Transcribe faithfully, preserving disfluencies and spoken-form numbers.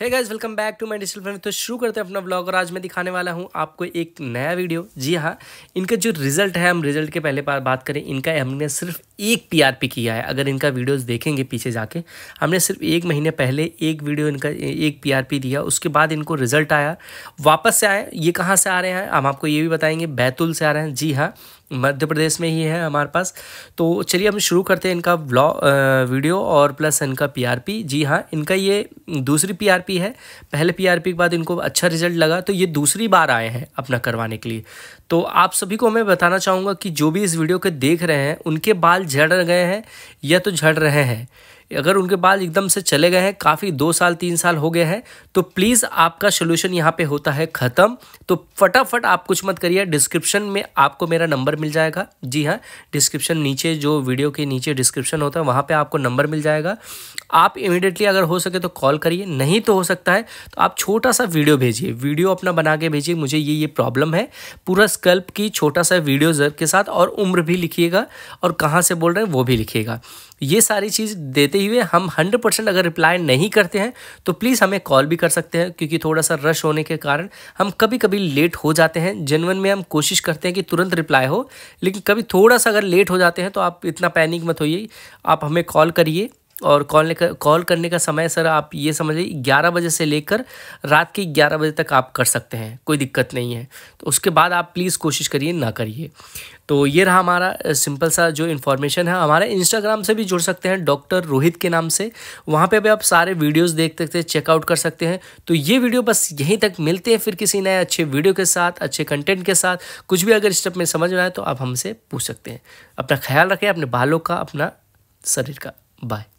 Hey guys, welcome back to my digital friend. तो शुरू करते हैं अपना ब्लॉग। और आज मैं दिखाने वाला हूं आपको एक नया वीडियो। जी हाँ, इनका जो रिज़ल्ट है, हम रिज़ल्ट के पहले बात करें, इनका हमने सिर्फ एक पीआरपी किया है। अगर इनका वीडियोस देखेंगे पीछे जाके, हमने सिर्फ एक महीने पहले एक वीडियो इनका एक पीआरपी दिया। उसके बाद इनको रिज़ल्ट आया, वापस से आए। ये कहाँ से आ रहे हैं हम आपको ये भी बताएँगे। बैतूल से आ रहे हैं। जी हाँ, मध्य प्रदेश में ही है हमारे पास। तो चलिए हम शुरू करते हैं इनका व्लॉग वीडियो और प्लस इनका पीआरपी। जी हाँ, इनका ये दूसरी पीआरपी है। पहले पीआरपी के बाद इनको अच्छा रिजल्ट लगा, तो ये दूसरी बार आए हैं अपना करवाने के लिए। तो आप सभी को मैं बताना चाहूँगा कि जो भी इस वीडियो के देख रहे हैं, उनके बाल झड़ गए हैं या तो झड़ रहे हैं। अगर उनके बाल एकदम से चले गए हैं, काफ़ी दो साल तीन साल हो गए हैं, तो प्लीज़ आपका सोल्यूशन यहाँ पे होता है ख़त्म। तो फटाफट आप कुछ मत करिए। डिस्क्रिप्शन में आपको मेरा नंबर मिल जाएगा। जी हाँ, डिस्क्रिप्शन नीचे, जो वीडियो के नीचे डिस्क्रिप्शन होता है, वहाँ पे आपको नंबर मिल जाएगा। आप इमीडिएटली अगर हो सके तो कॉल करिए, नहीं तो हो सकता है तो आप छोटा सा वीडियो भेजिए। वीडियो अपना बना के भेजिए, मुझे ये ये प्रॉब्लम है, पूरा स्कल्प की छोटा सा वीडियो के साथ, और उम्र भी लिखिएगा और कहाँ से बोल रहे हैं वो भी लिखिएगा। ये सारी चीज़ देते हुए हम हंड्रेड परसेंट अगर रिप्लाई नहीं करते हैं तो प्लीज़ हमें कॉल भी कर सकते हैं, क्योंकि थोड़ा सा रश होने के कारण हम कभी कभी लेट हो जाते हैं। जेन्युइन में हम कोशिश करते हैं कि तुरंत रिप्लाई हो, लेकिन कभी थोड़ा सा अगर लेट हो जाते हैं तो आप इतना पैनिक मत होइए। आप हमें कॉल करिए। और कॉल कॉल करने का समय सर, आप ये समझिए ग्यारह बजे से लेकर रात के ग्यारह बजे तक आप कर सकते हैं, कोई दिक्कत नहीं है। तो उसके बाद आप प्लीज़ कोशिश करिए ना करिए। तो ये रहा हमारा सिंपल सा जो इन्फॉर्मेशन है। हमारे इंस्टाग्राम से भी जुड़ सकते हैं, डॉक्टर रोहित के नाम से। वहाँ पे भी आप सारे वीडियोस देख सकते हैं, चेकआउट कर सकते हैं। तो ये वीडियो बस यहीं तक। मिलते हैं फिर किसी नए अच्छे वीडियो के साथ, अच्छे कंटेंट के साथ। कुछ भी अगर स्टेप में समझ में आए तो आप हमसे पूछ सकते हैं। अपना ख्याल रखें, अपने बालों का, अपना शरीर का। बाय।